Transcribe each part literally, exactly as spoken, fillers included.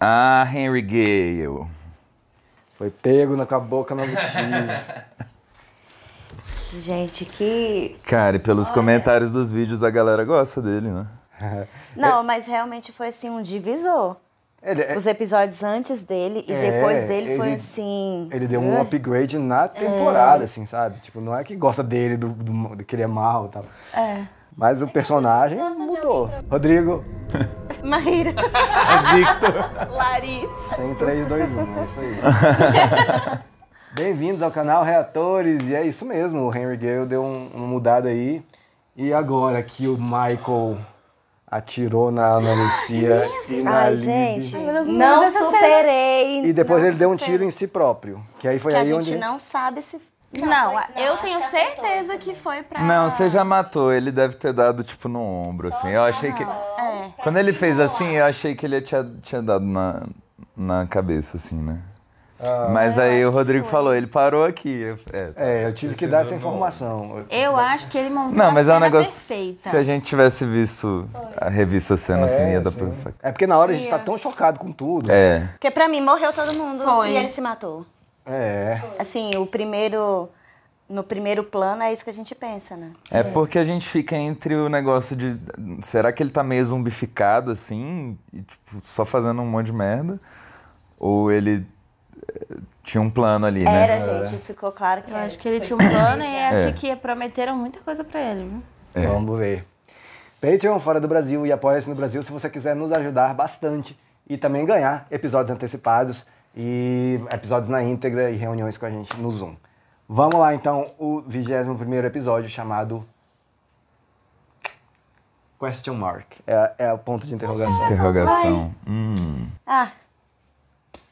Ah, Henry Gale. Foi pego na, com a boca na boquinha. Gente, que... Cara, e pelos Olha. comentários dos vídeos, a galera gosta dele, né? Não, é... mas realmente foi assim um divisor. Ele, é... Os episódios antes dele e é, depois dele ele, foi assim... Ele deu um upgrade na temporada, é. assim, sabe? Tipo, não é que gosta dele, do, do, do que ele é mal e tal. É. Mas o personagem mudou. Rodrigo. Maíra. Victor. Larissa. Sem três, dois, um, é isso aí. Bem-vindos ao canal Reatores. E é isso mesmo, o Henry Gale deu um, uma mudada aí. E agora que o Michael atirou na Ana Lucia e na Ai, Lide. gente, não superei. E depois não ele superei. deu um tiro em si próprio. Que aí foi que aí a gente onde... não sabe se... Não, não, foi, não eu tenho certeza acertou. que foi pra... Não, você já matou. Ele deve ter dado, tipo, no ombro, Só assim. Eu achei que... É. Quando ele fez assim, eu achei que ele tinha, tinha dado na, na cabeça, assim, né? Ah, Mas aí o Rodrigo falou, ele parou aqui. É, é eu tive que dar essa informação. Eu acho que ele montou Não, mas a cena é um negócio, perfeita. Se a gente tivesse visto a revista cena, é, assim, ia dar pra pensar. É porque na hora a gente tá tão chocado com tudo. É. Né? Porque pra mim, morreu todo mundo foi. e ele se matou. É. Assim, o primeiro... No primeiro plano é isso que a gente pensa, né? É, é porque a gente fica entre o negócio de... Será que ele tá meio zumbificado, assim? E, tipo, só fazendo um monte de merda? Ou ele... Tinha um plano ali, Era, né? Era, gente. Ficou claro que... Eu acho que ele tinha um plano e achei é. que prometeram muita coisa pra ele, viu? É. Vamos ver. Patreon fora do Brasil e apoia-se no Brasil se você quiser nos ajudar bastante e também ganhar episódios antecipados e episódios na íntegra e reuniões com a gente no Zoom. Vamos lá, então, o vigésimo primeiro episódio chamado... Question Mark. É, é o ponto de interrogação. Interrogação. Hum. Ah...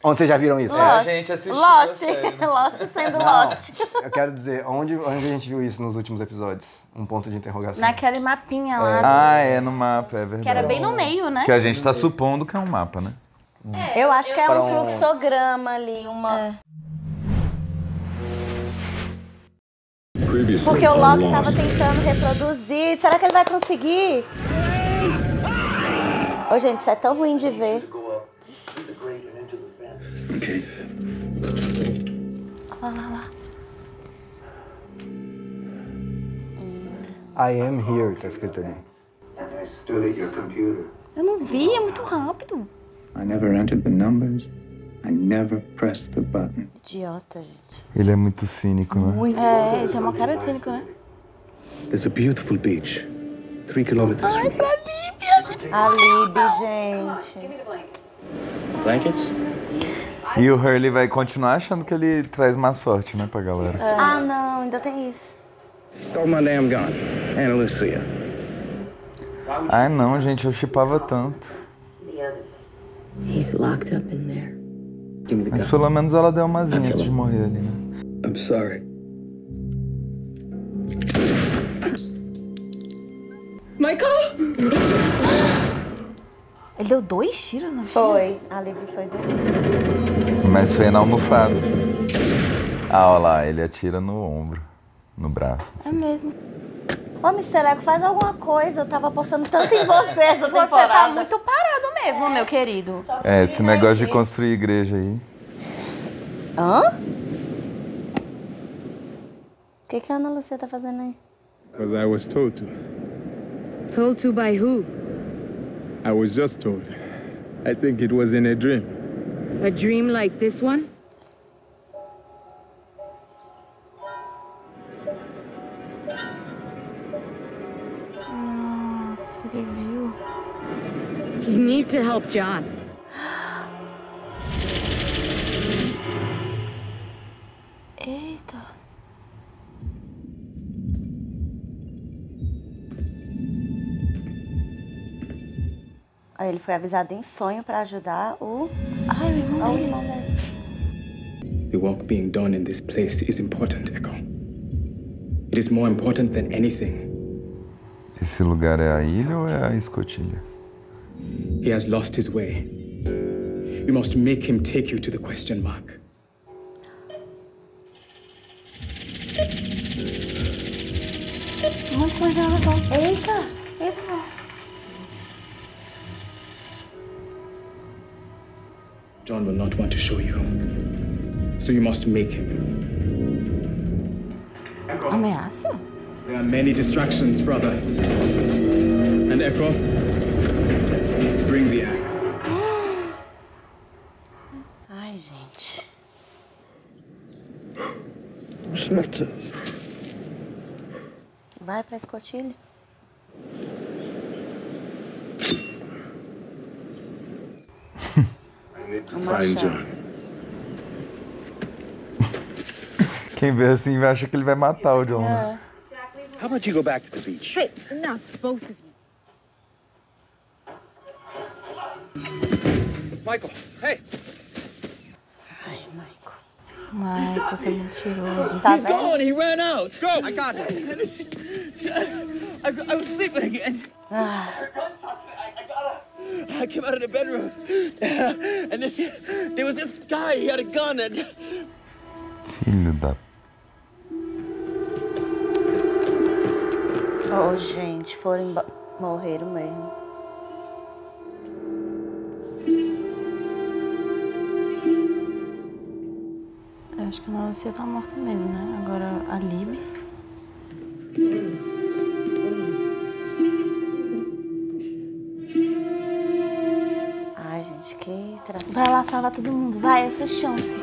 Onde vocês já viram isso? Lost. É, a gente assistiu Lost. Lost sendo Não, Lost. Eu quero dizer, onde, onde a gente viu isso nos últimos episódios? Um ponto de interrogação. Naquele mapinha lá. É. Do... Ah, é no mapa, é verdade. Que era bem no meio, né? Que a gente tá supondo que é um mapa, né? É, eu acho eu... que é um fluxograma ali, uma... É. Porque o Loki tava tentando reproduzir. Será que ele vai conseguir? Ô, oh, gente, isso é tão ruim de ver. Okay. Olha lá, olha lá. I am here, tá escrito ali. Eu não vi, é muito rápido. I never entered the numbers. I never pressed the button. Idiota, gente. Ele é muito cínico, né? Muito. É, ele tem uma cara de cínico, né? There's a beautiful beach. three kilometers. Ai, pra Libby! A Libby, gente. Blankets? E o Hurley vai continuar achando que ele traz má sorte, né, pra galera. É. Ah, não, ainda tem isso. Stole my damn gun. Ana Lucia. Ai, não, gente, eu chipava tanto. He's locked up in there. Mas pelo menos ela deu uma zinha antes de morrer ali, né? I'm sorry. Michael! Ele deu dois tiros na mochila? Foi. A Libby foi dois. Mas foi na almofada. Ah, olha lá, ele atira no ombro, no braço. Assim. É mesmo. Ô, mister Eko, faz alguma coisa. Eu tava apostando tanto em você essa temporada. Você tá muito parado mesmo, meu querido. Que é, esse negócio de construir igreja aí. Hã? O que, que a Ana Lucia tá fazendo aí? Because I was told to. Told to by who? I was just told. I think it was in a dream. A dream like this one? Nossa, ele viu. You need to help John. Eita. Ele foi avisado em sonho para ajudar o... Ai, o irmão dele. dele. The work being done in this place is important, Eko. It is more important than anything. Esse lugar é a ilha ou é a escotilha? He has lost his way. You must make him take you to the question mark. Um monte de coisa de razão. Eita! Eita, John will not want to show you. So you must make him. Eko. Ameaça? There are many distractions, brother. And Eko, bring the axe. Ai, gente. Vai pra escotilha. Find John. Quem vê assim vai achar que ele vai matar o John, né? How about you go back to the beach? Hey, enough, both of you. Michael, hey. Ai, Michael. Michael, você é mentiroso. Tá vendo? He's gone, he ran out. Let's go. I got him. I was sleeping again. Ah. I came out of the bedroom, and this, there was this guy, he had a gun, and... Filho da... Oh, gente, foram morreram mesmo. Eu acho que a Ana Lucia tá morta mesmo, né? Agora a Libby. Vai lá salvar todo mundo, vai, essa é a chance.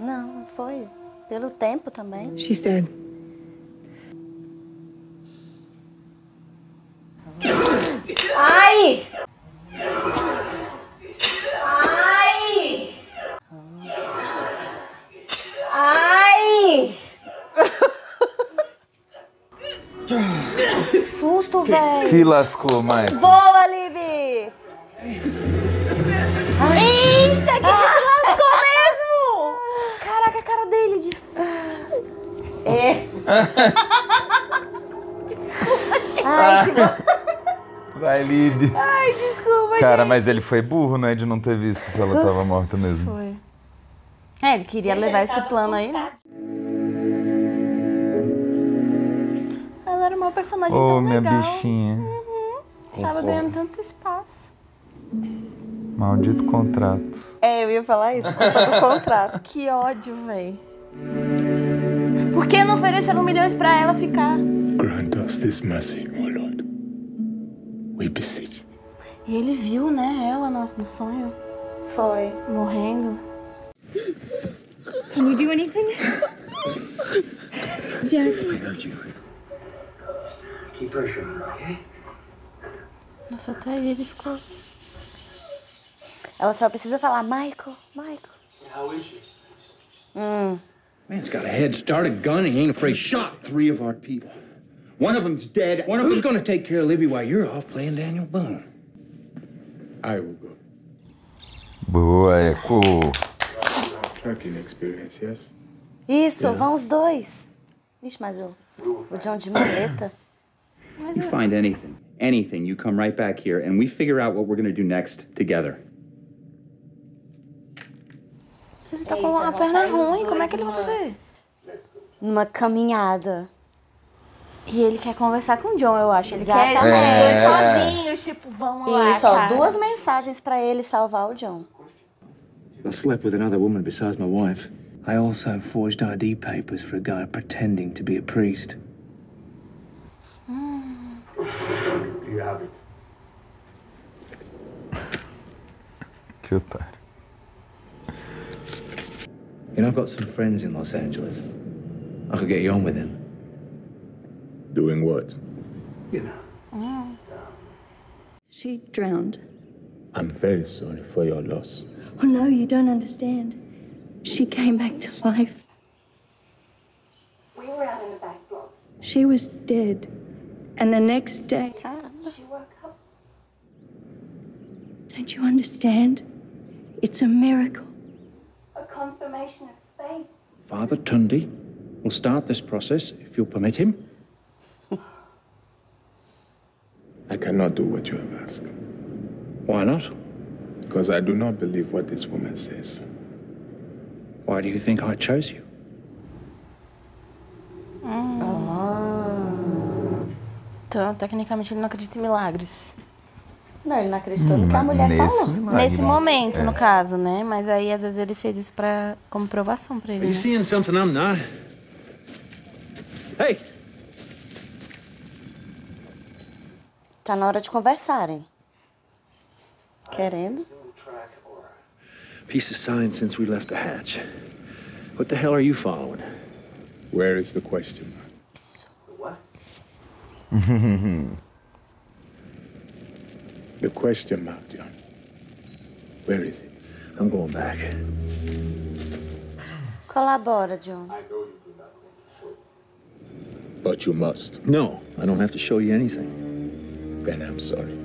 Não, foi pelo tempo também. She's dead. Ai! Ai! Ai! Que susto, velho! Se lascou, mãe. Boa, Libby! Eita, que ah. se lascou mesmo! Caraca, a cara dele de... É. Desculpa, gente. Ai, que... Vai, Libby. Ai, desculpa, cara, gente. Mas ele foi burro, né? De não ter visto se ela tava morta mesmo. Foi. É, ele queria ele levar esse plano aí, né? Era uma personagem oh, tão legal. Minha bichinha. Uhum. Tava ganhando tanto espaço. Maldito contrato. É, eu ia falar isso, culpa do contrato. Que ódio, véi. Por que não ofereceram milhões pra ela ficar? Grant us this mercy, oh Lord. We beseech thee. E ele viu, né, ela no sonho. Foi. Morrendo. Can you do anything? Jack. Nossa, até ele ficou... Ela só precisa falar, Michael, Michael. How is she? Hum. Man's got a head start, a gun, and he ain't afraid. Shot three of our people. One of them's dead. One of who's gonna take care of Libby while you're off playing Daniel Boone? I will go. Boa, é cool. Tracking experience, yes? Isso, vão os dois. Vixe, mas o, o John de maleta. Mas you find anything, anything, you come right back here and we figure out what we're going to do next together. Se ele tá com a perna ruim, como é que ele vai fazer? Uma caminhada. E ele quer conversar com o John, eu acho. Ele Exatamente. quer é. sozinhos, tipo, vamos lá. Isso, ó, duas mensagens pra ele salvar o John. I slept with another woman besides my wife. I also forged I D papers for a guy pretending to be a priest. You have it. Que otário. You know, I've got some friends in Los Angeles. I could get you on with them. Doing what? You know. Mm. She drowned. I'm very sorry for your loss. Oh no, you don't understand. She came back to life. We were out in the back blocks. She was dead. And the next day, she woke up. Don't you understand? It's a miracle. A confirmation of faith. Father Tundi will start this process if you'll permit him. I cannot do what you have asked. Why not? Because I do not believe what this woman says. Why do you think I chose you? Mm. Oh. Então, tecnicamente, ele não acredita em milagres. Não, ele não acreditou hum, no que a mulher nesse falou. Milagre, nesse momento, é. no caso, né? Mas aí, às vezes, ele fez isso pra, como provação pra ele, né? Você está vendo algo que eu não estou? Ei! Tá na hora de conversarem. Querendo? Piece of science since we left the hatch. What the hell are you following? Where is the question? Isso. What? The question mark, John. Where is it? I'm going back. Colabora, John. I know you do not want to show me. But you must. No, I don't have to show you anything. Then I'm sorry.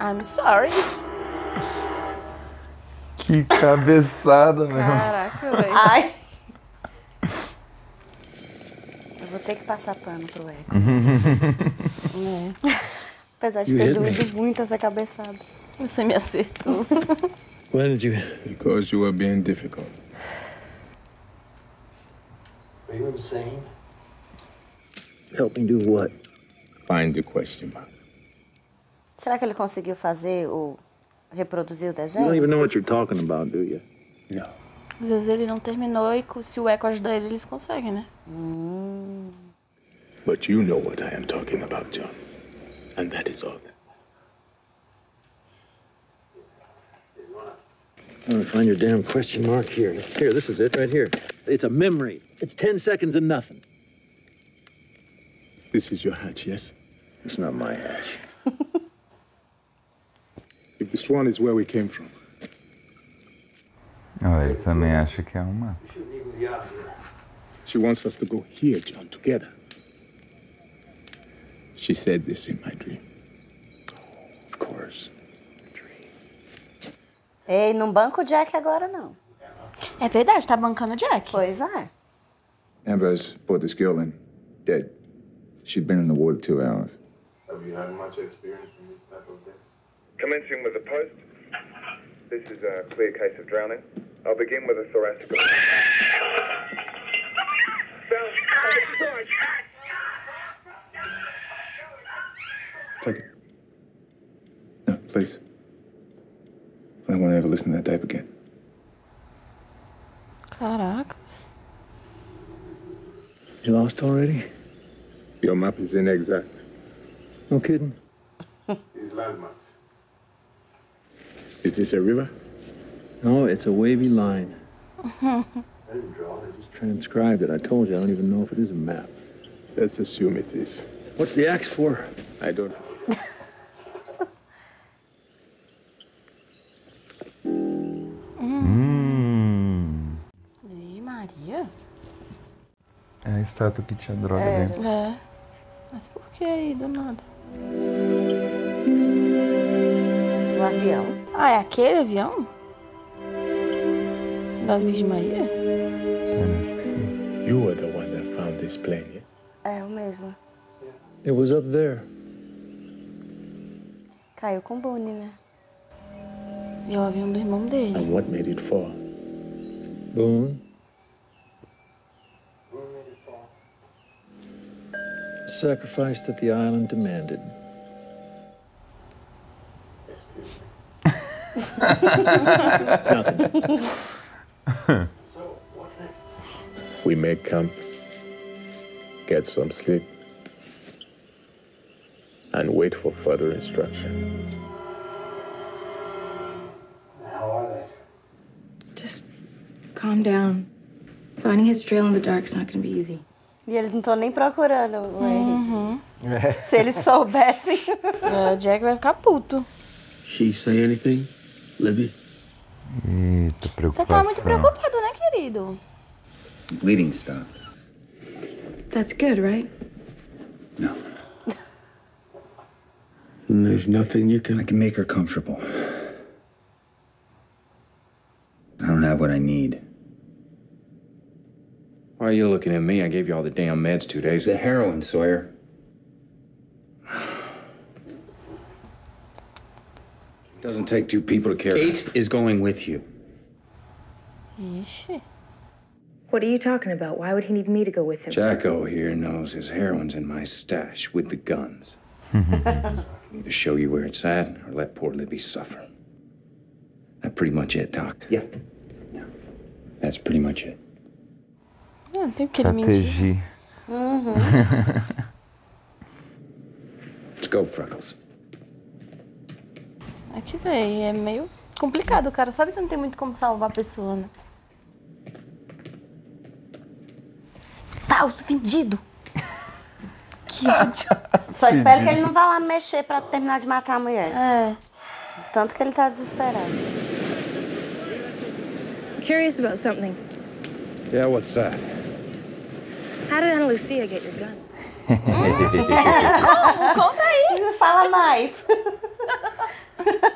I'm sorry. Que cabeçada, meu. Caraca, velho. Ai. Vou ter que passar pano pro Eko. É. Apesar de ter doído muito essa cabeçada. Você me acertou. Why did you? Because you were being difficult. Are you insane? Help me do what? Find the question mark. Será que ele conseguiu fazer ou reproduzir o desenho? You don't even know what you're talking about, do you? No. Às vezes ele não terminou e se o Eko ajudar ele, eles conseguem, né? Hum. But you know what I am talking about, John. And that is all. I'm gonna find your damn question mark here. Here, this is it, right here. It's a memory. It's ten seconds and nothing. This is your hatch, yes? It's not my hatch. If this one is where we came from. Oh, ele também acha que é uma. She wants us to go here, John, together. She said this in my dream. Oh, of course. Dream. Ei, não banca o Jack agora, não. É verdade, tá bancando o Jack. Pois é. Ambrose brought this girl in, dead. She'd been in the water two hours. Have you had much experience in this type of death? Commencing with a post. This is a clear case of drowning. I'll begin with a thoracic. Take it. No, please. I don't want to ever listen to that tape again. Caracas. You lost already? Your map is inexact. No kidding. These landmarks. Is this a river? No, it's a wavy line. I didn't draw it, I just transcribed it. I told you, I don't even know if it is a map. Let's assume it is. What's the axe for? I don't know. Ei, Maria. É a estátua que tinha droga dentro. É. Mas por que aí, do nada? O avião. Ah, é aquele avião? Da Virgem Maria? Parece que sim. You were the one that found this plane, yeah? É o mesmo. It was up there. Caiu com o Boone, né? E o avião do irmão dele. And what made it fall? Boone? Boone made it fall. Sacrifice that the island demanded. So, what's next? We may come, get some sleep, and wait for further instruction. How are they? Just calm down. Finding his trail in the dark's not going to be easy. E eles não estão nem procurando o Henry. Uhum. Se eles soubessem, o Jack vai ficar puto. She say anything? Libby? Eita, preocupação. Você tá muito preocupado, né, querido? Bleeding stop. That's good, right? No. And there's nothing you can... I can make her comfortable. I don't have what I need. Why are you looking at me? I gave you all the damn meds two days ago. The heroin, Sawyer. Doesn't take two people to care. Kate is going with you. Ixi. What are you talking about? Why would he need me to go with him? Jacko here knows his heroin's in my stash with the guns. I can either show you where it's at or let poor Libby suffer. That's pretty much it, Doc. Yeah. Yeah. That's pretty much it. Não tem que ele mentir. Uhum. Let's go, Freckles. Aqui, véi, é meio complicado, cara. Sabe que não tem muito como salvar a pessoa, né? Tá, eu sou vendido. Que ódio. Só espero que ele não vá lá mexer pra terminar de matar a mulher. É. Tanto que ele tá desesperado. I'm curious about something. Yeah, what's that? How did Ana Lucia get your gun? Como? Conta aí! Não fala mais.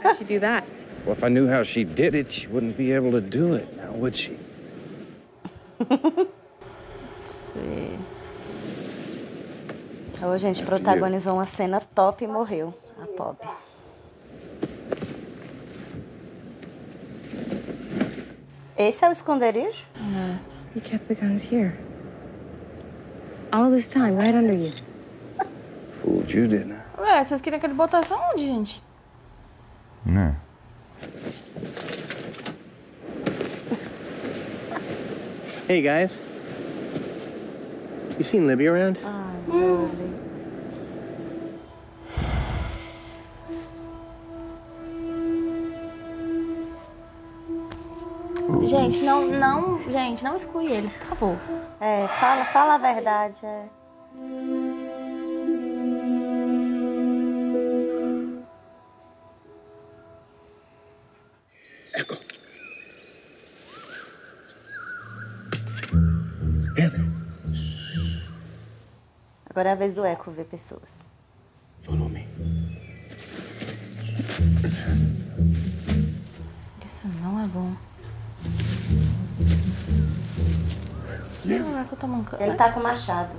How'd she do that? Well, if I knew how she did it, she wouldn't be able to do it, now would she? Sim. Oh, gente, protagonizou uma cena top e morreu. A pobre. Esse é o esconderijo? Não. You kept the guns here. All this time, right under you. Fooled you, didn't I? Ué, vocês queriam que ele botasse aonde, gente? Não. Hey, guys. You seen Libby around? Ah, hum. Libby. Gente, não, não, gente, não exclui ele, por favor. É, fala, fala a verdade, é. Eko. Agora é a vez do Eko ver pessoas. Follow me. Isso não é bom. Não, é que eu tô mancando. Ele tá com o machado.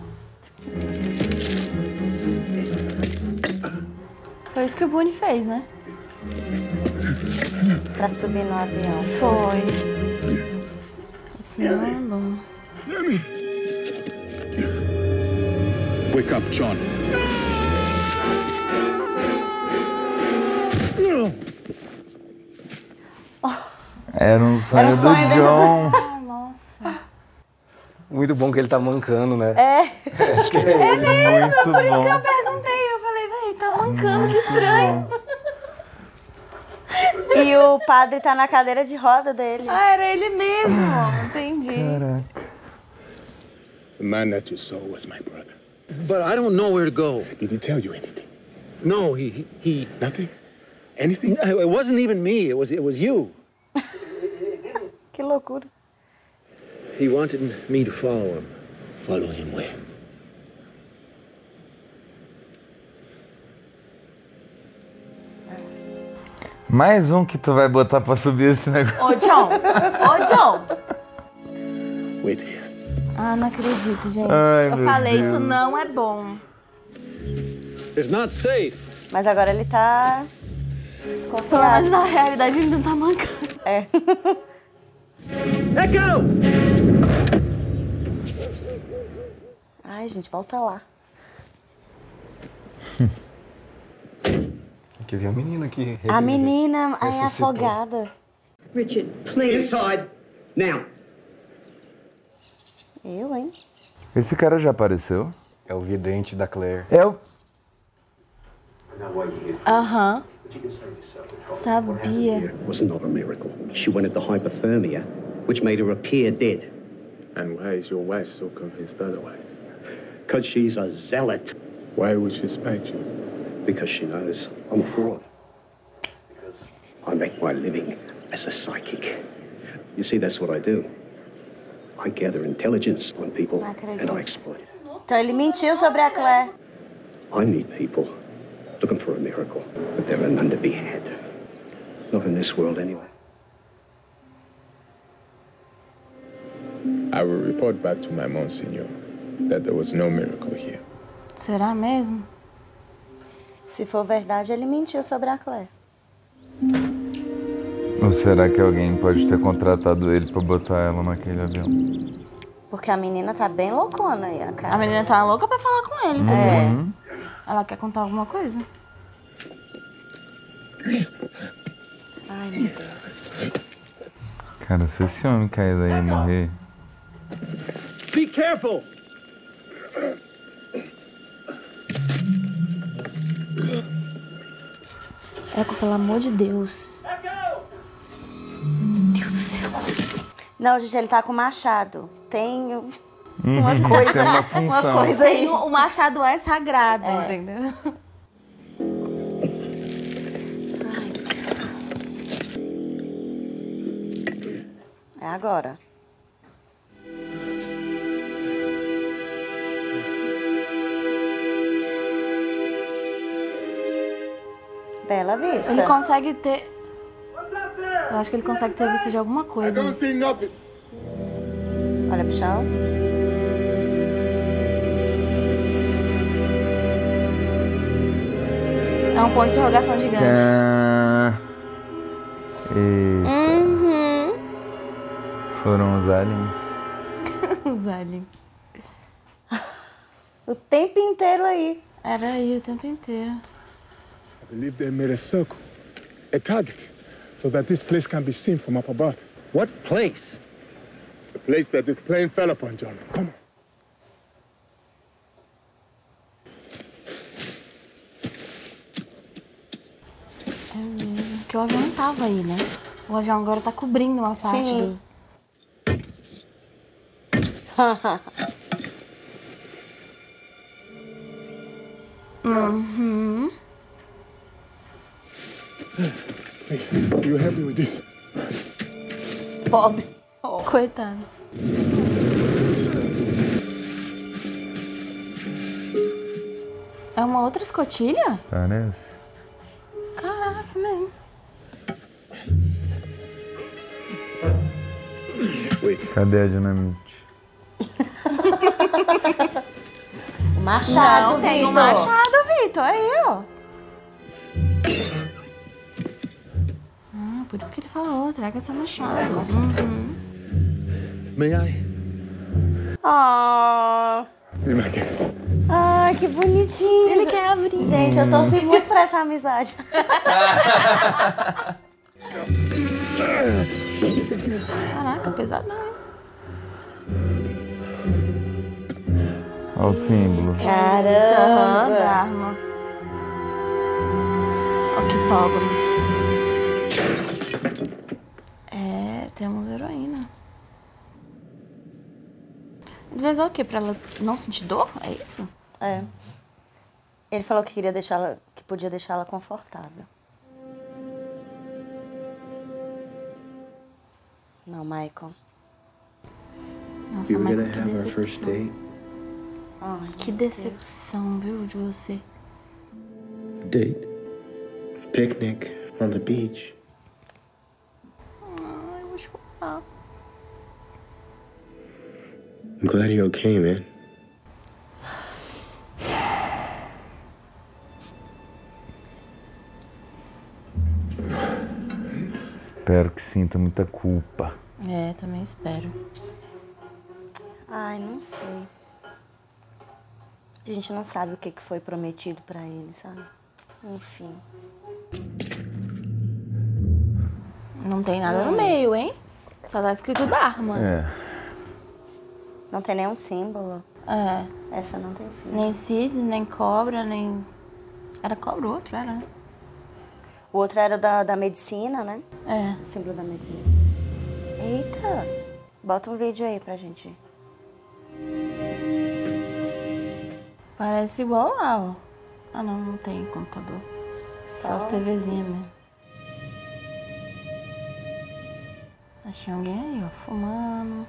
Foi isso que o Boone fez, né? Pra subir no avião. Foi. Isso não é bom. Wake up, John. Era um sonho, Era um sonho do John. Do... Muito bom que ele tá mancando, né? É. É, é mesmo, muito por isso bom. Que eu perguntei. Eu falei, velho, tá mancando, muito que estranho. Bom. E o padre tá na cadeira de roda dele. Ah, era ele mesmo. Entendi. Caraca. The man that you saw was my brother. But I don't know where to go. Did he tell you anything? No, he... he... Nothing? Anything? No, it wasn't even me. It was, it was you. Que loucura. He wanted me to follow him. Follow him where? Mais um que tu vai botar pra subir esse negócio. Ô, John! Ô, John! Wait here. Ah, não acredito, gente. Ai, eu falei, Deus. Isso não é bom. It's not safe. Mas agora ele tá... desconfiado. Mas na realidade ele não tá mancando. É. Eko! Ai, gente, volta lá. Tem que ver a menina aqui. A menina é afogada. Richard, please. Inside, now. Eu, hein? Esse cara já apareceu? É o vidente da Claire. É o... Aham. Uh-huh. Sabia. Wasn't that a miracle? She went into hypothermia, which made her appear dead. And why is your wife so convinced otherwise? Because she's a zealot. Why would she spite you? Because she knows I'm a fraud. Because I make my living as a psychic. You see, that's what I do. I gather intelligence on people and I exploit it. Então ele mentiu sobre a Claire. I need people looking for a miracle, but there are none to be had. Not in this world, anyway. I will report back to my Monsignor. That there was no miracle here. Será mesmo? Se for verdade, ele mentiu sobre a Claire. Ou será que alguém pode ter contratado ele pra botar ela naquele avião? Porque a menina tá bem loucona aí, a cara. A menina tá louca pra falar com ele, sabe? Uhum. É. Ela quer contar alguma coisa? Ai, meu Deus. Cara, se esse homem cair daí e morrer... Be careful! Eco, pelo amor de Deus. Meu Deus do céu. Não, gente, ele tá com o machado. Tem uma coisa, tem uma, uma coisa aí. O machado é sagrado, é. Entendeu? É agora. Bela vista. Ele consegue ter... Eu acho que ele consegue ter vista de alguma coisa. Né? Olha pro chão. É um ponto de interrogação gigante. Uhum. Foram os aliens. Os aliens. O tempo inteiro aí. Era aí o tempo inteiro. I believe they made a circle, a target, so that this place can be seen from up above. What place? The place that this plane fell upon, John. Come on. É mesmo, porque o avião não tava aí, né? O avião agora tá cobrindo uma parte. Sim. Do... Uhum. You help me with this. Pobre. Oh. Coitado. É uma outra escotilha? Parece. Caraca, mesmo. Cadê a dinamite? Machado, Vitor. Tem um machado, Vitor. Aí, ó. Por isso que ele falou, traga essa machada. Uhum. May I? Oh. Ai, que bonitinho. Ele quer abrir. Gente, eu torci muito pra essa amizade. Caraca, pesado não, hein? Olha o símbolo. Caramba. Dharma. Octógono. É, temos heroína. Ele fez o quê? Pra ela não sentir dor? É isso? É. Ele falou que queria deixá-la, que podia deixá-la confortável. Não, Michael. Nossa, Michael, que decepção. Ai, que decepção, viu, de você. Date. Picnic on the beach. I'm glad you're okay, man. Espero que sinta muita culpa. É, também espero. Ai, não sei. A gente não sabe o que foi prometido pra ele, sabe? Enfim. Não tem nada no meio, hein? Só tá escrito Dharma. É. Não tem nenhum símbolo. É. Essa não tem símbolo. Nem cisne, nem cobra, nem... Era cobra o outro, era, né? O outro era da, da medicina, né? É. O símbolo da medicina. Eita! Bota um vídeo aí pra gente. Parece igual lá, ó. Ah, não, não tem computador. Só, Só as TVzinhas mesmo. Achei alguém aí, ó, fumando.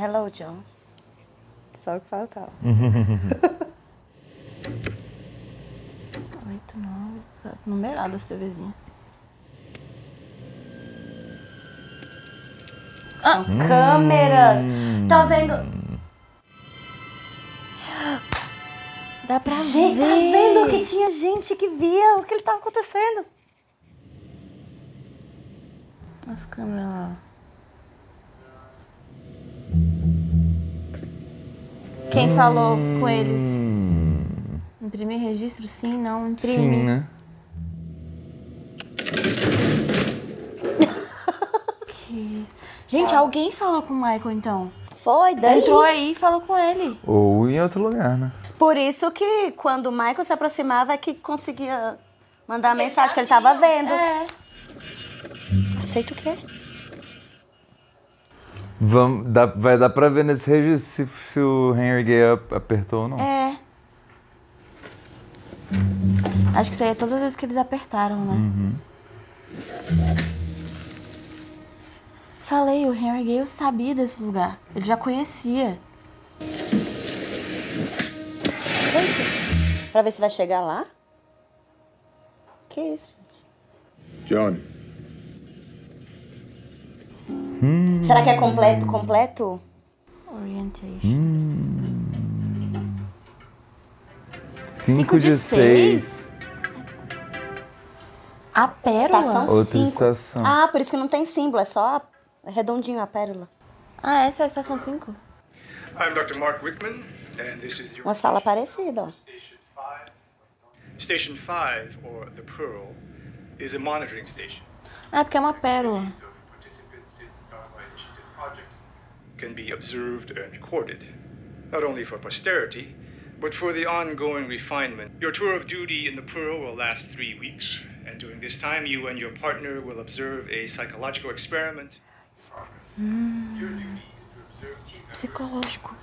Hello, John. Só o que faltava. Oito, nove, tá numerado as TVzinhas. Ah, hum. Câmeras! Tá vendo? Dá pra gente, ver. Tá vendo que tinha gente que via o que ele tava acontecendo? As câmeras lá. Quem falou com eles? Imprimir registro? Sim, não. Imprime. Sim, né? Gente, alguém falou com o Michael, então? Foi, daí. Entrou aí e falou com ele. Ou em outro lugar, né? Por isso que quando o Michael se aproximava é que conseguia mandar a mensagem que ele tava vendo. É. Aceita o quê? Vamos, dá, vai dar pra ver nesse registro se, se o Henry Gale apertou ou não. É. Acho que isso aí é todas as vezes que eles apertaram, né? Uhum. Falei, o Henry Gale sabia desse lugar. Ele já conhecia. Pra ver se vai chegar lá? Que isso, gente? John. Hum. Será que é completo, completo? Orientation. Hum. cinco de seis? A pérola? Estação Outra cinco. Estação. Ah, por isso que não tem símbolo, é só redondinho a pérola. Ah, essa é a estação cinco? I'm doutor Mark Wickman, and this is the... Uma sala parecida, ó. Station five, or the plural, is a monitoring station. Ah, porque é uma pérola. Can be observed and recorded, not only for posterity, but for the ongoing refinement. Your tour of duty in the Pearl will last three weeks, and during this time, you and your partner will observe a psychological experiment. Hmm. Psicológico.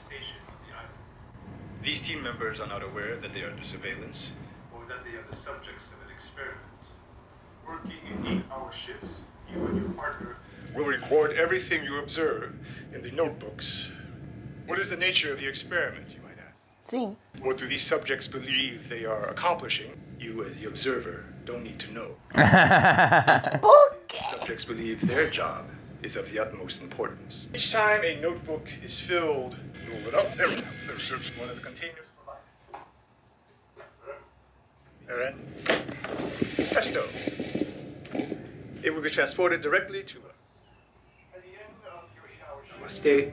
These team members are not aware that they are under surveillance, or that they are the subjects of an experiment. Working in eight-hour shifts, you and your partner will record everything you observe in the notebooks. What is the nature of the experiment, you might ask? Sim. What do these subjects believe they are accomplishing? You, as the observer, don't need to know. Okay. Subjects believe their job is of the utmost importance. Each time a notebook is filled, roll it up. There we go. There serves one of the containers for life. All right. Presto. It will be transported directly to us. Namastê.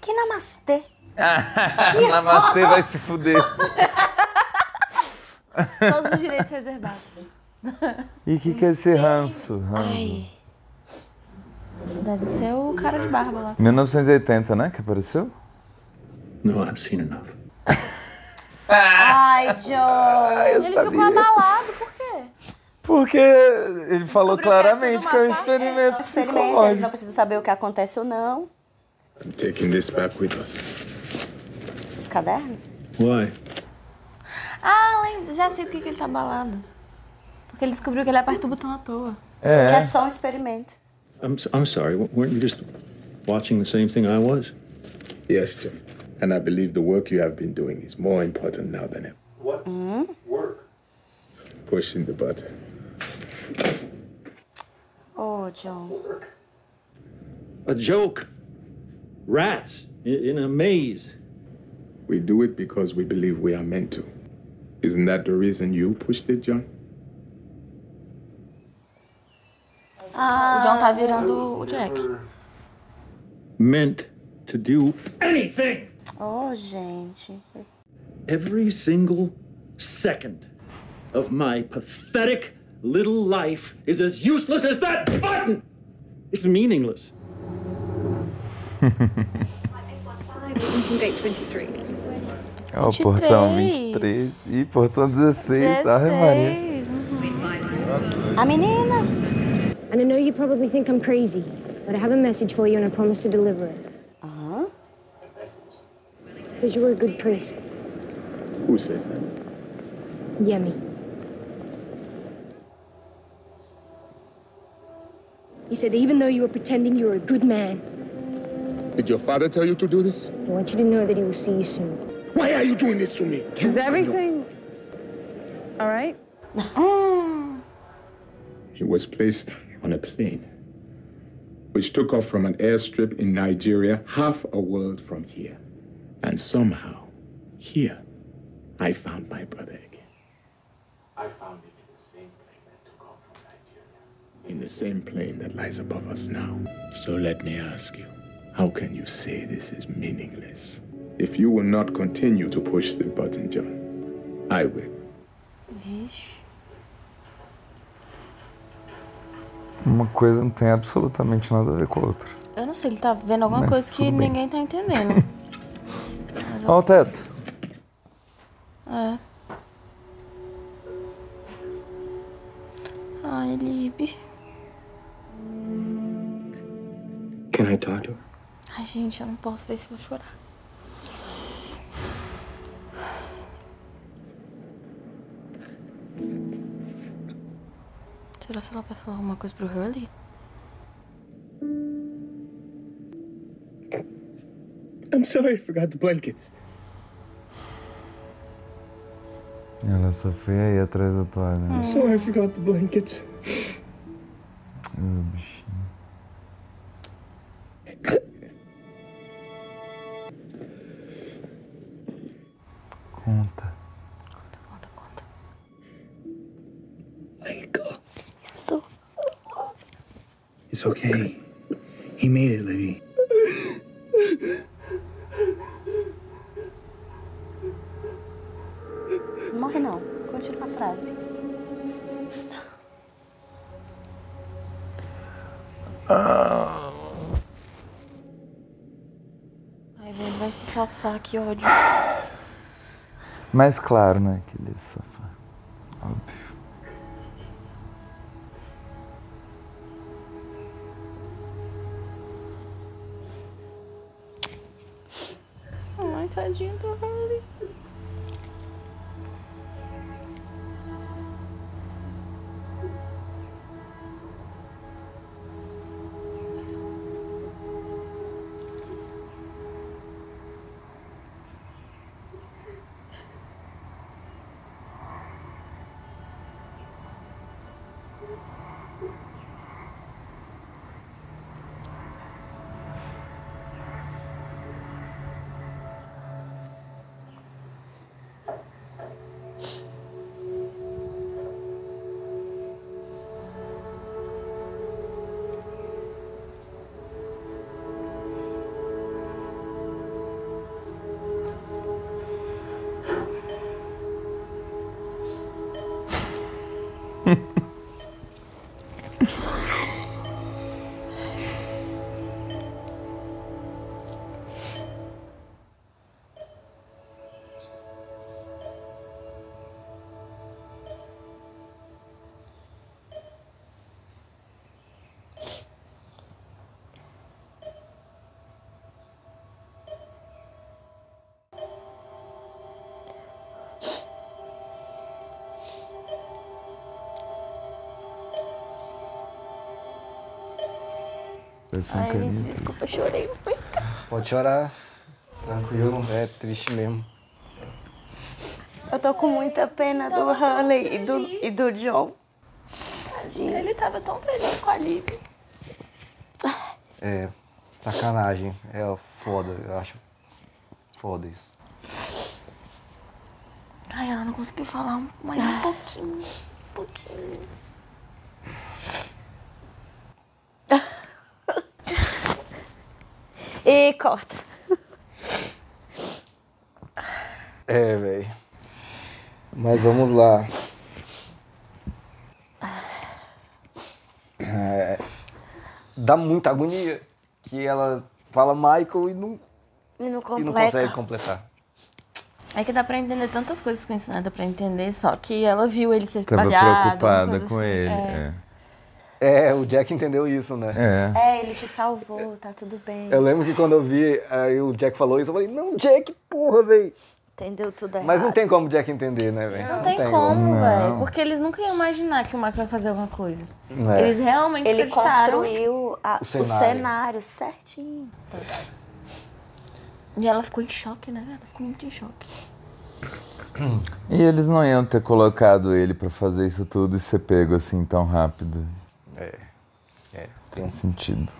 Que namastê? Que namastê vai se fuder. Todos os direitos reservados. E o que, que é esse ranço? ranço? Ai. Deve ser o cara de barba lá. mil novecentos e oitenta, né? Que apareceu? Não, I've seen enough. Ai, John. Ah, Ele sabia. Ficou abalado, por quê? Porque ele falou claramente que é um experimento psicológico. Eles não precisam saber o que acontece ou não. I'm taking this back with us. Os cadernos? Why? Ah, já sei por que ele tá abalado. Porque ele descobriu que ele aperta o botão à toa. É. Que é só um experimento. I'm, I'm sorry, weren't you just watching the same thing I was? Yes, Jim. And I believe the work you have been doing is more important now than ever. What work? Pushing the button. Oh, John. A joke. Rats in a maze. We do it because we believe we are meant to. Isn't that the reason you pushed it, John? Ah, o John tá virando o Jack. Meant to do anything. Oh, gente. Every single second of my pathetic little life is as useless as that button! It's meaningless. Ó, oh, portão vinte e três e portão dezesseis. Ai, Maria. Uhum. A menina! And I know you probably think I'm crazy, but I have a message for you and I promise to deliver it. Uh-huh. It says you were a good priest. Who says that? Yemi. He said, even though you were pretending you were a good man. Did your father tell you to do this? I want you to know that he will see you soon. Why are you doing this to me? Is everything all right? He was placed on a plane, which took off from an airstrip in Nigeria, half a world from here. And somehow, here, I found my brother again. I found him. In the same plane that lies above us now. So let me ask you, How can you say this is meaningless? If you will not continue to push the button, John, I will. Ixi. Uma coisa não tem absolutamente nada a ver com a outra. Eu não sei, ele tá vendo alguma Mas coisa que bem. ninguém tá entendendo. Olha eu... o teto. É. Ai, Libby. Can I talk to her? Ai, gente, eu não posso ver se vou chorar. Será que ela vai falar alguma coisa pro Hurley? I'm sorry, I forgot the blankets. Ela só foi aí atrás da toalha. Né? I'm sorry, I forgot the blankets. Oh, bichinho. Conta. Conta, conta, conta. Michael. Isso. It's okay. He made it, Libby. Morre não. Continua a frase. Ah. Ai, velho, vai se safar, que ódio. Mas claro, né, que ele é safado. Óbvio. Ai, tadinho do Hurley. Ai, gente, desculpa, chorei muito. Pode chorar, tranquilo, é triste mesmo. Eu tô com muita pena do Hurley e do, e do John. Tadinho. Ele tava tão feliz com a Libby. É, sacanagem, é foda, eu acho foda isso. Ai, ela não conseguiu falar mais um pouquinho, um pouquinho. E corta. É, velho. Mas vamos lá. É, dá muita agonia que ela fala Michael e não, e não, e não consegue completar. É que dá pra entender tantas coisas que eu ensinei, dá pra entender, só que ela viu ele ser Tava palhado. Tava preocupada com assim. ele, é. é. É, o Jack entendeu isso, né? É. é, ele te salvou, tá tudo bem. Eu lembro que quando eu vi, aí o Jack falou isso, eu falei, não, Jack, porra, velho. Entendeu tudo errado. Mas não tem como o Jack entender, né, velho? Não, não tem, tem como, velho, porque eles nunca iam imaginar que o Michael ia fazer alguma coisa. É. Eles realmente ele acreditaram. Ele construiu a, o, cenário. o cenário certinho. E ela ficou em choque, né? Ela ficou muito em choque. E eles não iam ter colocado ele pra fazer isso tudo e ser pego assim tão rápido. É, é, tem sentido.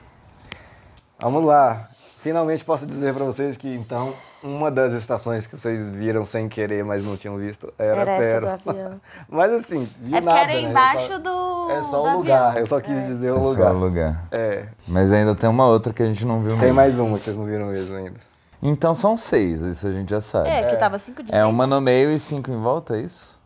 Vamos lá. Finalmente posso dizer para vocês que, então, uma das estações que vocês viram sem querer, mas não tinham visto, era, era essa do avião. Mas assim, vi é nada, era né? embaixo do É só o lugar, avião. eu só quis é. dizer o é lugar. Só o lugar. É. Mas ainda tem uma outra que a gente não viu mesmo. Tem mais uma que vocês não viram mesmo ainda. Então são seis, isso a gente já sabe. É, que tava cinco de seis. É uma no meio e cinco em volta, é isso?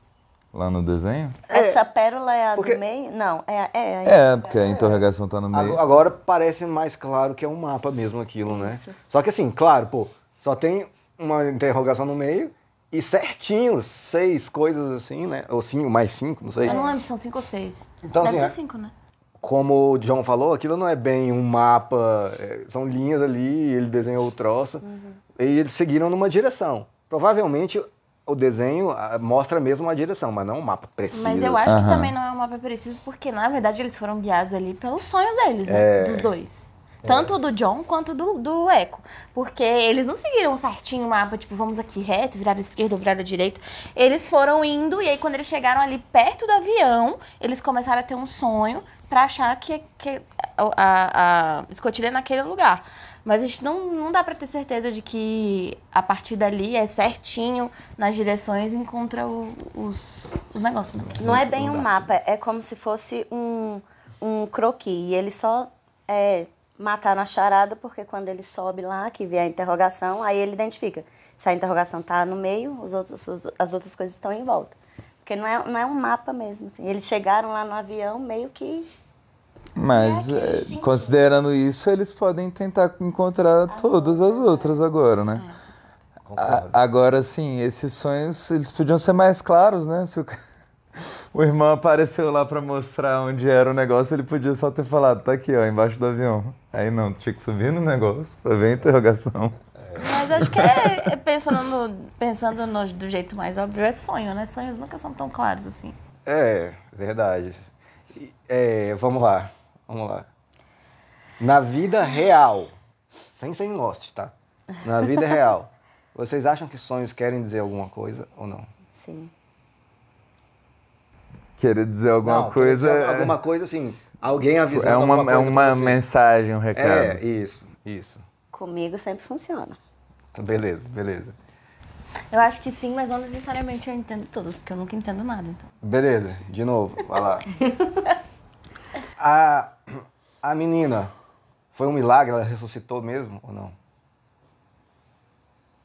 Lá no desenho? Essa é, pérola é a porque... do meio? Não, é a... É, é, é porque a interrogação tá no meio. Agora parece mais claro que é um mapa mesmo aquilo, isso. né? Só que assim, claro, pô, só tem uma interrogação no meio e certinho seis coisas assim, né? Ou cinco, mais cinco, não sei. Eu não lembro se são cinco ou seis. Então, Deve assim, ser cinco, né? Como o John falou, aquilo não é bem um mapa, são linhas ali, ele desenhou o troço, uhum. e eles seguiram numa direção. Provavelmente o desenho mostra mesmo a direção, mas não um mapa preciso. Mas eu acho uhum. que também não é um mapa preciso, porque na verdade eles foram guiados ali pelos sonhos deles, né? É. Dos dois. Tanto do John quanto do, do Eko. Porque eles não seguiram certinho o mapa, tipo, vamos aqui reto, virar à esquerda, virar à direita. Eles foram indo e aí quando eles chegaram ali perto do avião, eles começaram a ter um sonho pra achar que, que a, a escotilha é naquele lugar. Mas a gente não, não dá pra ter certeza de que a partir dali é certinho nas direções e encontra o, os, os negócios. Né? Não é bem um mapa, é como se fosse um, um croqui. E ele só... é mataram a charada, porque quando ele sobe lá, que vê a interrogação, aí ele identifica. Se a interrogação tá no meio, os outros, as outras coisas estão em volta. Porque não é, não é um mapa mesmo. Assim. Eles chegaram lá no avião meio que... Mas, é, que é, considerando isso, eles podem tentar encontrar as todas outras, as outras né? agora, né? É. A, agora, sim, esses sonhos, eles podiam ser mais claros, né? Se o... O irmão apareceu lá pra mostrar onde era o negócio, ele podia só ter falado, tá aqui, ó, embaixo do avião. Aí não, tinha que subir no negócio, pra ver a interrogação. Mas acho que é, pensando, no, pensando no, do jeito mais óbvio, é sonho, né? Sonhos nunca são tão claros assim. É, verdade. É, vamos lá, vamos lá. Na vida real, sem ser em Lost, tá? Na vida real, vocês acham que sonhos querem dizer alguma coisa ou não? Sim. Querer dizer alguma não, coisa... Dizer alguma coisa, assim, alguém avisando é uma, alguma coisa. É uma mensagem, um recado. É, isso, isso. Comigo sempre funciona. Beleza, beleza. Eu acho que sim, mas não necessariamente eu entendo todas, porque eu nunca entendo nada. Então. Beleza, de novo, vai lá. a, a menina, foi um milagre? Ela ressuscitou mesmo ou não?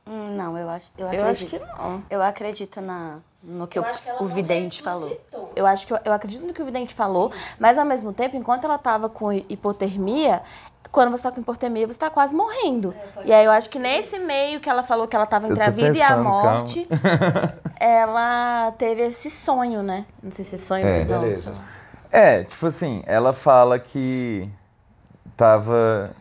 Hum, não, eu acho, eu, eu acho que não. Eu acredito na... no que, eu eu, acho que o vidente falou. Eu acho que eu, eu acredito no que o vidente falou, mas ao mesmo tempo, enquanto ela estava com hipotermia, quando você está com hipotermia, você está quase morrendo. É, e aí eu acho que nesse meio que ela falou que ela estava entre a vida e a morte, calma. Ela teve esse sonho, né? Não sei se é sonho ou é, visão. Beleza. É, tipo assim, ela fala que estava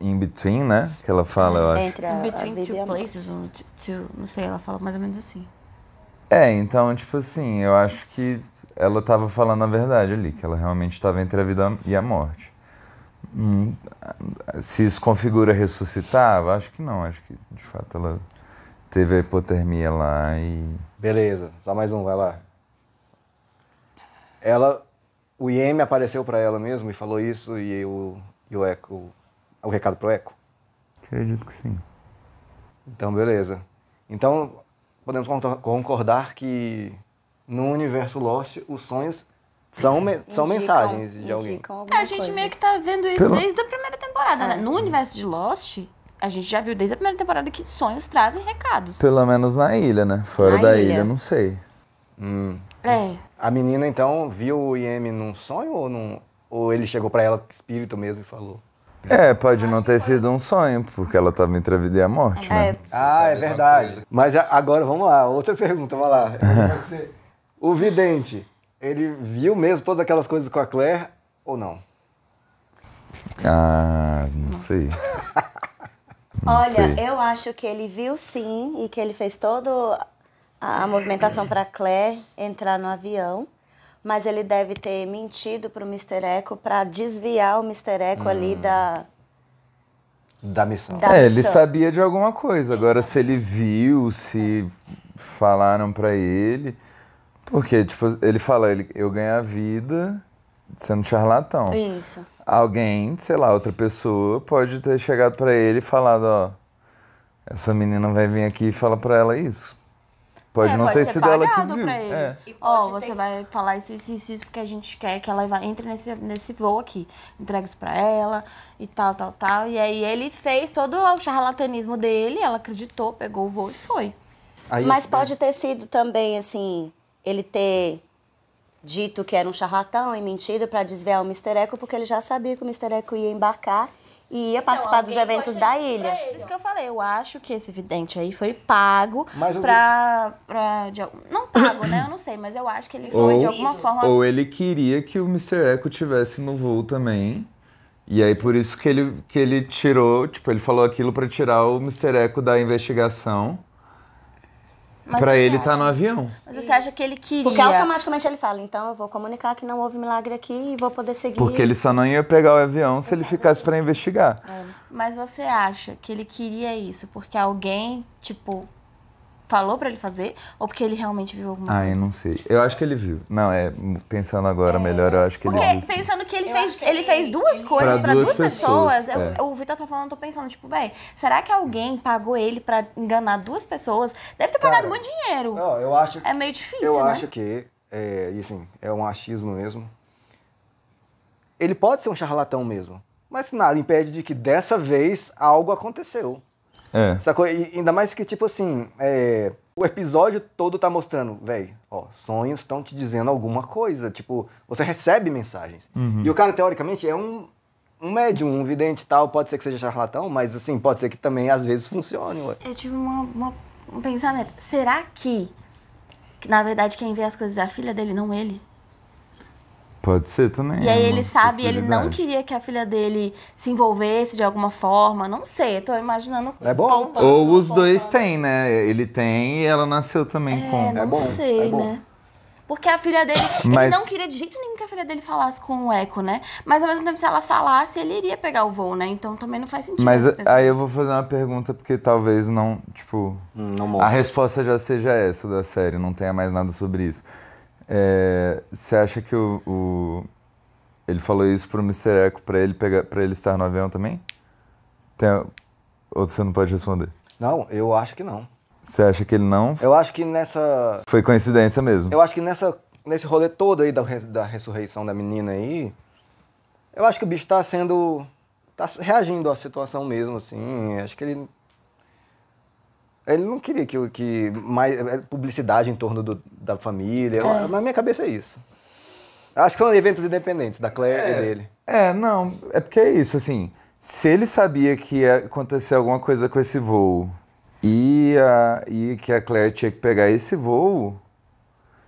in between, né? Que ela fala, eu acho. Entre a, in between a two places, ou two, não sei, ela fala mais ou menos assim. É, então, tipo assim, eu acho que ela tava falando a verdade ali, que ela realmente estava entre a vida e a morte. Hum, se isso configura ressuscitar, eu acho que não, acho que de fato ela teve a hipotermia lá e... Beleza, só mais um, vai lá. Ela, o Yemi apareceu pra ela mesmo e falou isso e o, e o Eko, o recado pro Eko? Acredito que sim. Então, beleza. Então... podemos concordar que no universo Lost, os sonhos são, me indicam, são mensagens de alguém. A gente coisa. meio que tá vendo isso Pelo... desde a primeira temporada, é. né? No universo de Lost, a gente já viu desde a primeira temporada que sonhos trazem recados. Pelo menos na ilha, né? Fora na da ilha. ilha, não sei. Hum. É. A menina, então, viu o Yemi num sonho ou, num... ou ele chegou pra ela espírito mesmo e falou? É, pode não ter sido um sonho, porque ela estava entre a vida e a morte, né? Ah, é verdade. Mas agora, vamos lá, outra pergunta, vamos lá. O vidente, ele viu mesmo todas aquelas coisas com a Claire ou não? Ah, não sei. Não Olha, sei. eu acho que ele viu sim, e que ele fez toda a movimentação para a Claire entrar no avião. Mas ele deve ter mentido pro mister Eko para desviar o mister Eko hum. ali da... Da missão. Da é, missão. Ele sabia de alguma coisa. Ele Agora, sabia. se ele viu, se falaram para ele... Porque, tipo, ele fala, ele, eu ganho a vida sendo charlatão. Isso. alguém, sei lá, outra pessoa pode ter chegado pra ele e falado, ó, essa menina vai vir aqui e fala pra ela isso. Pode é, não pode ter sido ela que viu. É. Ó, você ter... vai falar isso, isso, isso, porque a gente quer que ela vá, entre nesse, nesse voo aqui. Entrega isso pra ela e tal, tal, tal. E aí ele fez todo o charlatanismo dele, ela acreditou, pegou o voo e foi. Aí, Mas é... pode ter sido também, assim, ele ter dito que era um charlatão e mentido pra desviar o mister Eko, porque ele já sabia que o mister Eko ia embarcar e ia participar então, dos eventos da ilha. Por isso que eu falei, eu acho que esse vidente aí foi pago pra... Vi... pra de, não pago, né? Eu não sei, mas eu acho que ele foi ou, de alguma forma... Ou ele queria que o mister Eko tivesse no voo também. E aí por isso que ele, que ele tirou, tipo, ele falou aquilo pra tirar o mister Eko da investigação. Mas pra ele estar tá no avião. Mas você acha que ele queria... Porque automaticamente ele fala, então eu vou comunicar que não houve milagre aqui e vou poder seguir... Porque ele só não ia pegar o avião se ele ficasse pra investigar. É. Mas você acha que ele queria isso porque alguém, tipo, falou pra ele fazer? Ou porque ele realmente viu alguma coisa? Ah, eu não sei. Eu acho que ele viu. Não, é, pensando agora é. melhor, eu acho que porque, ele viu. Porque pensando que ele, fez, que ele, ele fez duas ele... coisas pra, pra duas pessoas, pessoas é. eu, o Victor tá falando, eu tô pensando, tipo, véi, será que alguém pagou ele pra enganar duas pessoas? Deve ter pagado Cara, muito dinheiro. Não, eu acho... É meio difícil, eu né? Eu acho que, é, assim, é um achismo mesmo. Ele pode ser um charlatão mesmo, mas nada impede de que dessa vez algo aconteceu. É. Sacou? E ainda mais que, tipo assim, é, o episódio todo tá mostrando, velho, ó, sonhos estão te dizendo alguma coisa. Tipo, você recebe mensagens. Uhum. E o cara, teoricamente, é um, um médium, um vidente e tal. Pode ser que seja charlatão, mas, assim, pode ser que também, às vezes, funcione. Ué. Eu tive uma, uma, um pensamento. Será que, na verdade, quem vê as coisas é a filha dele, não ele? Pode ser também. E aí ele sabe, ele não queria que a filha dele se envolvesse de alguma forma. Não sei, eu tô imaginando... É bom. Ou os dois têm, né? Ele tem e ela nasceu também com... É, não sei, né? Porque a filha dele... Ele não queria de jeito nenhum que a filha dele falasse com o Eko, né? Mas ao mesmo tempo, se ela falasse, ele iria pegar o voo, né? Então também não faz sentido. Mas aí eu vou fazer uma pergunta, porque talvez não, tipo... Não a resposta já seja essa da série, não tenha mais nada sobre isso. É, você acha que o, o... ele falou isso pro mister Eko pra ele, pegar, pra ele estar no avião também? Tem, ou você não pode responder? Não, eu acho que não. Você acha que ele não? Eu acho que nessa... Foi coincidência mesmo. Eu acho que nessa, nesse rolê todo aí da, da ressurreição da menina aí, eu acho que o bicho tá sendo... tá reagindo à situação mesmo, assim. Acho que ele... Ele não queria que, que mais publicidade em torno do, da família. É. Na minha cabeça é isso. Acho que são eventos independentes, da Claire é, e dele. É, não. É porque é isso, assim. Se ele sabia que ia acontecer alguma coisa com esse voo e, a, e que a Claire tinha que pegar esse voo...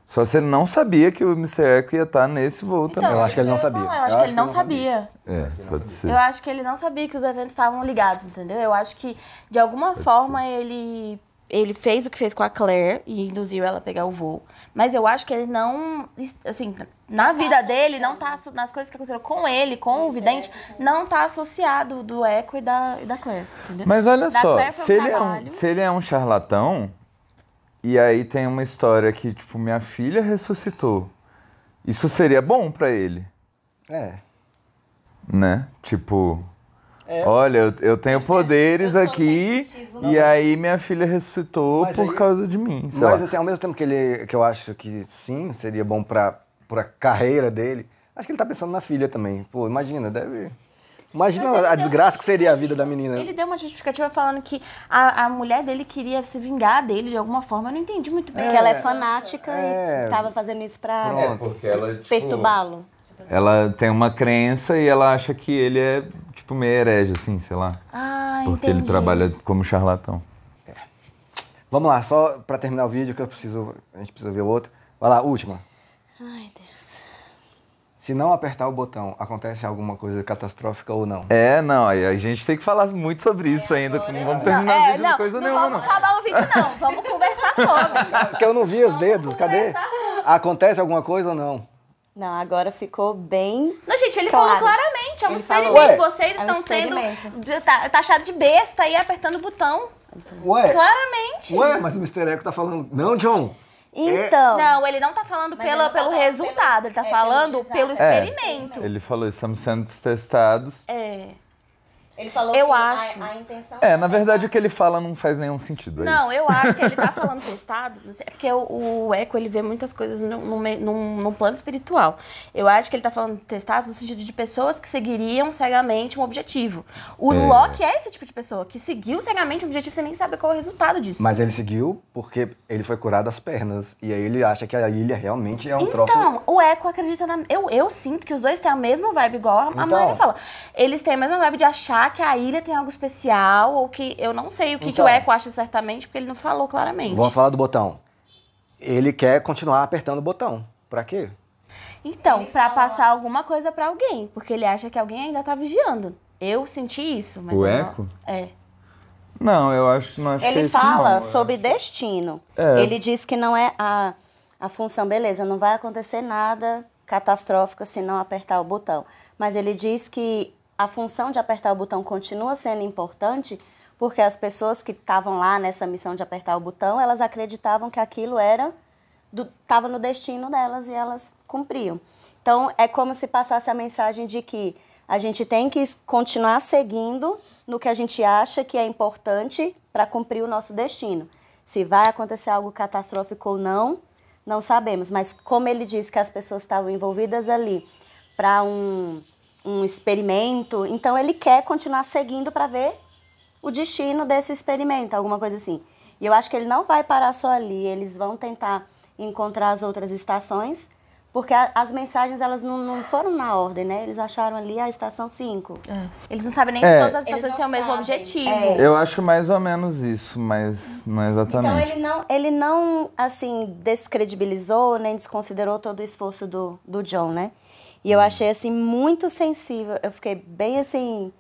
Só se ele não sabia que o mister Eko ia estar nesse voo então, também. Eu acho que ele não sabia. Eu acho que ele não sabia. É, pode ser. Eu acho que ele não sabia que os eventos estavam ligados, entendeu? Eu acho que, de alguma forma, ele, ele fez o que fez com a Claire e induziu ela a pegar o voo. Mas eu acho que ele não... Assim, na vida dele, não tá, nas coisas que aconteceram com ele, com o vidente, não tá associado do Eko e da, e da Claire, entendeu? Mas olha só, se ele, é um, se ele é um charlatão... E aí tem uma história que, tipo, minha filha ressuscitou. Isso seria bom pra ele. É. Né? Tipo, é. olha, eu, eu tenho poderes eu aqui e aí minha filha ressuscitou mas por aí, causa de mim. Mas, lá. assim, ao mesmo tempo que, ele, que eu acho que sim, seria bom pra, pra carreira dele, acho que ele tá pensando na filha também. Pô, imagina, deve... Imagina a desgraça que seria a vida da menina. Ele deu uma justificativa falando que a, a mulher dele queria se vingar dele de alguma forma. Eu não entendi muito bem. É, que ela é fanática é, e tava fazendo isso pra é, tipo, perturbá-lo. Ela tem uma crença e ela acha que ele é tipo meio herege, assim, sei lá. Ah, porque entendi. Ele trabalha como charlatão. É. Vamos lá, só pra terminar o vídeo que eu preciso, a gente precisa ver o outro. Vai lá, última. Ai, Deus. Se não apertar o botão, acontece alguma coisa catastrófica ou não? É, não, a gente tem que falar muito sobre isso é, ainda, não, não vamos terminar não, o vídeo é, não, coisa não nenhuma. Vamos não vamos acabar o vídeo não, vamos conversar sobre. Porque eu não vi os dedos, cadê? Acontece alguma coisa ou não? Não, agora ficou bem... Não, gente, ele claro. falou claramente, é um ele experimento, falou, vocês é um estão sendo taxados de besta e apertando o botão. Ué? Claramente. Ué, mas o mister Eko tá falando, não, John... Então... É. Não, ele não tá falando pela, não pelo resultado, pelo, ele tá é, falando pelo, pelo experimento. É, ele falou, estamos sendo testados. É. Ele falou eu que acho. A, a intenção... É, na verdade, é. o que ele fala não faz nenhum sentido. É não, isso. eu acho que ele tá falando testado, não sei, é porque o, o Eko, ele vê muitas coisas no, no, no, no plano espiritual. Eu acho que ele tá falando testado no sentido de pessoas que seguiriam cegamente um objetivo. O é. Loki é esse tipo de pessoa, que seguiu cegamente um objetivo sem nem saber qual é o resultado disso. Mas ele seguiu porque ele foi curado das pernas, e aí ele acha que a ilha realmente é um então, troço... Então, o Eko acredita na... Eu, eu sinto que os dois têm a mesma vibe, igual a, então, a Maíra fala. Eles têm a mesma vibe de achar que a ilha tem algo especial, ou que eu não sei o que, então, que o Eko acha certamente, porque ele não falou claramente. Vamos falar do botão. Ele quer continuar apertando o botão. Pra quê? Então, ele pra fala... passar alguma coisa pra alguém, porque ele acha que alguém ainda tá vigiando. Eu senti isso, mas... O Eko? Não... É. Não, eu acho, não acho ele que é isso. Ele fala sobre destino. É. Ele diz que não é a, a função, beleza, não vai acontecer nada catastrófico se não apertar o botão. Mas ele diz que a função de apertar o botão continua sendo importante porque as pessoas que estavam lá nessa missão de apertar o botão, elas acreditavam que aquilo era estava no destino delas e elas cumpriam. Então, é como se passasse a mensagem de que a gente tem que continuar seguindo no que a gente acha que é importante para cumprir o nosso destino. Se vai acontecer algo catastrófico ou não, não sabemos. Mas como ele disse que as pessoas estavam envolvidas ali para um... um experimento, então ele quer continuar seguindo para ver o destino desse experimento, alguma coisa assim. E eu acho que ele não vai parar só ali, eles vão tentar encontrar as outras estações, porque a, as mensagens, elas não, não foram na ordem, né? Eles acharam ali a estação cinco. É. Eles não sabem nem é, se todas as estações têm o mesmo objetivo. É. Eu acho mais ou menos isso, mas não é exatamente. Então ele não, ele não assim, descredibilizou, nem desconsiderou todo o esforço do, do John, né? E eu achei, assim, muito sensível. Eu fiquei bem, assim,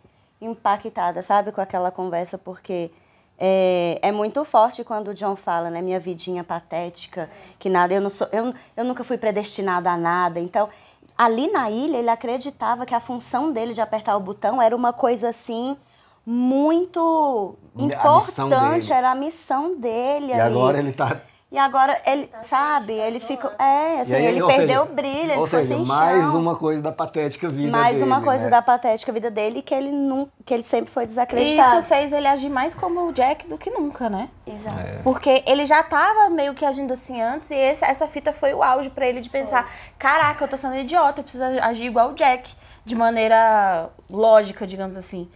impactada, sabe? Com aquela conversa, porque é, é muito forte quando o John fala, né? Minha vidinha patética, que nada, eu, não sou, eu, eu nunca fui predestinado a nada. Então, ali na ilha, ele acreditava que a função dele de apertar o botão era uma coisa, assim, muito importante. A era a missão dele. E ali. Agora ele tá... E agora, ele tá sabe, ele ficou... É, assim, aí, ele perdeu o brilho, ele ficou sem chão. Mais uma coisa da patética vida mais dele, Mais uma coisa né? da patética vida dele que ele, não, que ele sempre foi desacreditado. E isso fez ele agir mais como o Jack do que nunca, né? Exato. É. Porque ele já tava meio que agindo assim antes, e esse, essa fita foi o auge pra ele de pensar, oh. caraca, eu tô sendo idiota, eu preciso agir igual o Jack, de maneira lógica, digamos assim.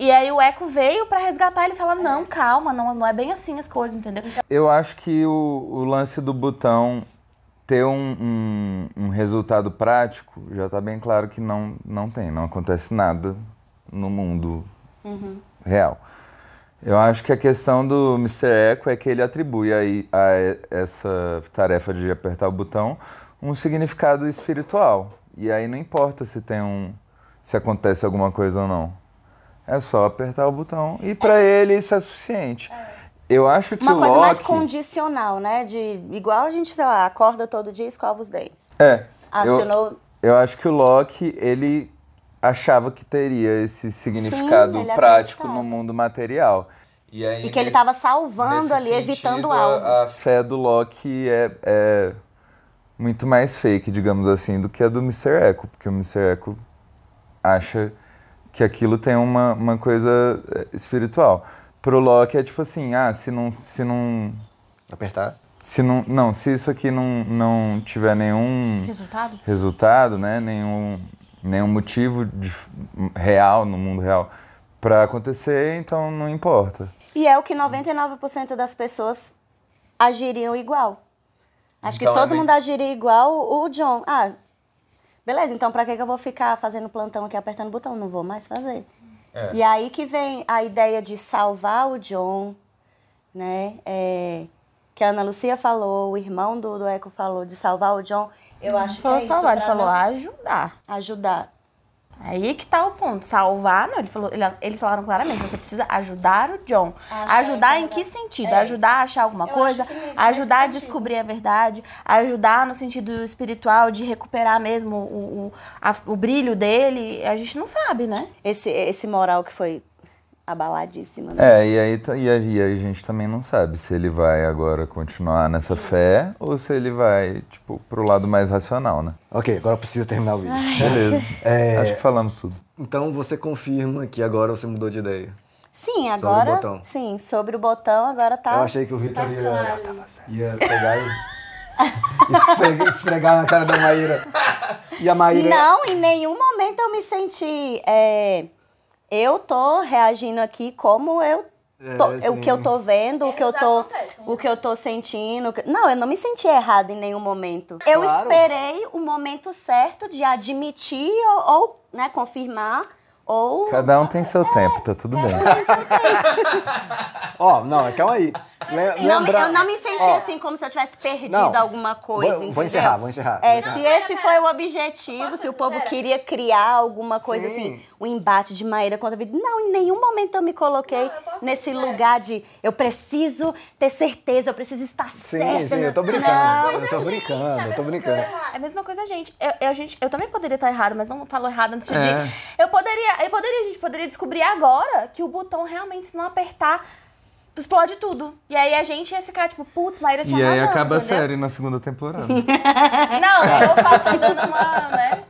E aí o Eko veio pra resgatar, ele fala, não, calma, não, não é bem assim as coisas, entendeu? Eu acho que o, o lance do botão ter um, um, um resultado prático, já tá bem claro que não, não tem, não acontece nada no mundo uhum. real. Eu acho que a questão do mister Eko é que ele atribui a, a essa tarefa de apertar o botão um significado espiritual. E aí não importa se tem um, se acontece alguma coisa ou não. É só apertar o botão. E pra é. ele isso é suficiente. É. Eu acho que Uma o Loki... Uma coisa mais condicional, né? De, igual a gente, sei lá, acorda todo dia e escova os dentes. É. Acionou... Eu, eu acho que o Loki, ele achava que teria esse significado Sim, prático no mundo material. E, aí, e que nesse, ele tava salvando ali, sentido, evitando algo. A, a fé do Loki é, é muito mais fake, digamos assim, do que a do mister Eko. Porque o mister Eko acha... que aquilo tem uma, uma coisa espiritual. Pro Loki é tipo assim, ah, se não... Se não apertar? Se não, não, se isso aqui não, não tiver nenhum... Resultado? Resultado, né? Nenhum, nenhum motivo de, real, no mundo real, pra acontecer, então não importa. E é o que noventa e nove por cento das pessoas agiriam igual. Acho então, que todo é mundo agiria igual o John. Ah, beleza, então pra que eu vou ficar fazendo plantão aqui, apertando o botão? Não vou mais fazer. É. E aí que vem a ideia de salvar o John, né? É, que a Ana Lucia falou, o irmão do, do Eko falou de salvar o John. Eu não acho que falou é salvar, isso, ele falou não... ajudar. Ajudar. Aí que tá o ponto, salvar, não, ele falou, ele, eles falaram claramente, você precisa ajudar o John. Achar ajudar em que sentido? É. Ajudar a achar alguma Eu coisa, ajudar a descobrir sentido. a verdade, ajudar no sentido espiritual de recuperar mesmo o, o, a, o brilho dele, a gente não sabe, né? Esse, esse moral que foi abaladíssima. Né? É, e aí, e aí a gente também não sabe se ele vai agora continuar nessa fé ou se ele vai, tipo, pro lado mais racional, né? Ok, agora eu preciso terminar o vídeo. Ai. Beleza, é... acho que falamos tudo. Então você confirma que agora você mudou de ideia? Sim, agora... Sobre o botão. Sim, sobre o botão agora tá... Eu achei que o Victor tá ia, claro. ia pegar e esfregar na cara da Maíra. E a Maíra... Não, em nenhum momento eu me senti... É... Eu tô reagindo aqui como eu tô, é, o que eu tô vendo, é, o que eu tô, acontece, o que eu tô sentindo. Não, eu não me senti errada em nenhum momento. Claro. Eu esperei o momento certo de admitir ou, ou né, confirmar ou... Cada um tem seu é, tempo, tá tudo bem. Cada um tem seu tempo. Ó, oh, não, calma aí. Assim, lembra... Eu não me senti oh. assim como se eu tivesse perdido não, alguma coisa, vou, entendeu? Vou encerrar, vou encerrar. É, vou encerrar. Se esse foi o objetivo, se o povo sincera? queria criar alguma coisa Sim. assim, o embate de Maíra contra a vida, não, em nenhum momento eu me coloquei não, eu nesse lugar de eu preciso ter certeza, eu preciso estar sim, certa. Sim, sim, eu tô brincando, não, eu, tô gente, brincando eu tô brincando, eu tô brincando. É a mesma coisa, gente. Eu, eu, gente, eu também poderia estar errado, mas não falo errado antes é. de... Eu poderia, eu poderia, a gente poderia descobrir agora que o botão realmente, se não apertar... explode tudo. E aí a gente ia ficar tipo, putz, Maíra tinha razão. E aí acaba entendeu? a série na segunda temporada. Não, eu faltando dando uma, né?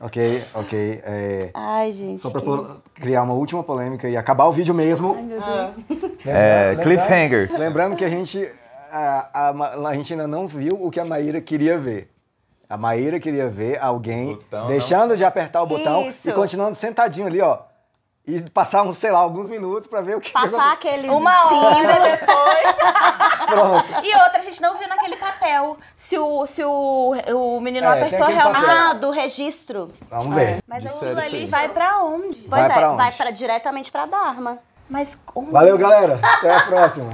Ok, ok. É... Ai, gente. Só pra que... criar uma última polêmica e acabar o vídeo mesmo. Ai, meu Deus. Ah. É, lembrando, cliffhanger. Lembrando que a gente, a, a, a gente ainda não viu o que a Maíra queria ver. A Maíra queria ver alguém botão, deixando não. de apertar o botão Isso. e continuando sentadinho ali, ó. E passar uns, sei lá, alguns minutos pra ver o que... Passar aqueles... Uma hora depois. Pronto. E outra, a gente não viu naquele papel se o, se o, o menino é, apertou realmente... Ah, do registro. Vamos ver. É. Mas o Lula ali vai pra onde? Pois vai é, pra onde? vai pra, diretamente pra Dharma. Mas onde? Valeu, galera. Até a próxima.